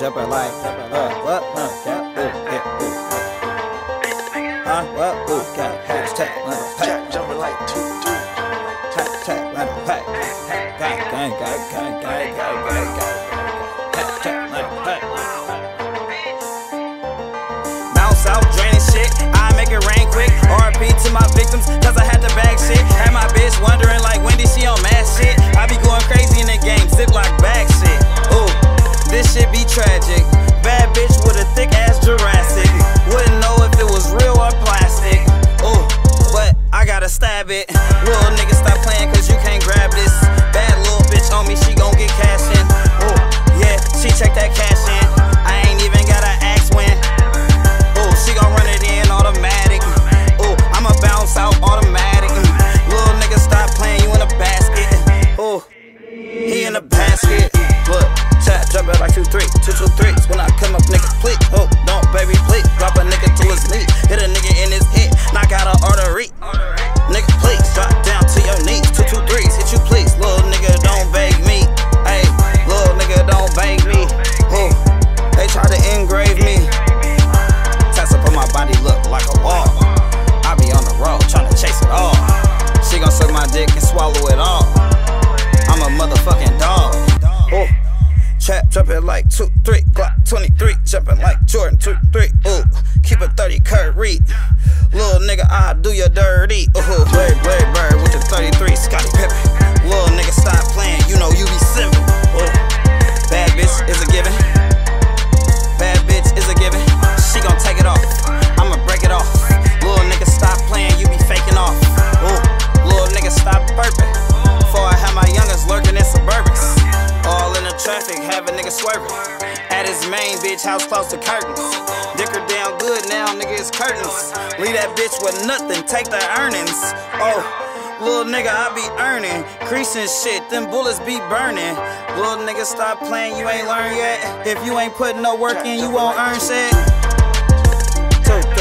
jumping like what? Got ooh, hit ooh. What? Ooh, got hashtag pack. Jumping like two. Tap tap like a pack. Gang. Tap tap like a pack. Bounce out, drain and shit. I make it rain quick. R.I.P. to my victims, cause I had to bag shit. Had my bitch wondering like when did she on mad shit. I be going crazy in the game, Ziploc bag shit. Ooh. This shit be tragic. Bad bitch with a thick ass Jurassic. Wouldn't know if it was real or plastic. Ooh, but I gotta stab it. Little nigga stop playing cause you can't grab this. Bad little bitch on me, she gon' get cash in. Ooh, yeah, she check that cash in. I ain't even gotta ask when. Ooh, she gon' run it in automatic. Ooh, I'ma bounce out automatic. Little nigga stop playing, you in a basket. Ooh, he in a basket. Look, tap, jump it like 2-3, 2-2-3. When I come up, nigga, please, oh, don't, baby, please. Drop a nigga to his knees, hit a nigga in his head, knock out an artery. Nigga, please, drop down to your knees, 2-2-3s, hit you, please. Little nigga, don't beg me, ayy, little nigga, don't beg me. Ooh, they try to engrave me. Tats up on my body, look like a wall. I be on the road, tryna chase it all. She gon' suck my dick and swallow it all. I'm a motherfucking dog. Ooh. Trap jumping like 2-3, Glock 23, jumping like Jordan 2-3. Ooh, keep a 30 Curry. Little nigga, I do your dirty. Ooh, bird with the 33, Scotty Pippen. Little nigga, stop playing, you know you be simple. Ooh, bad bitch is a given. Bad bitch is a given. She gon' take it off, I'ma break it off. Little nigga, stop playing, you be faking off. Ooh, little nigga, stop burping. Before I have my youngest lurking in Suburbans. All in the traffic, have a nigga swerving. At his main bitch house, close to curtains. Dicker down good now, nigga, it's curtains. Leave that bitch with nothing, take the earnings. Oh, little nigga, I be earning. Creasing shit, them bullets be burning. Little nigga, stop playing, you ain't learned yet. If you ain't putting no work in, you won't earn shit. 2-3.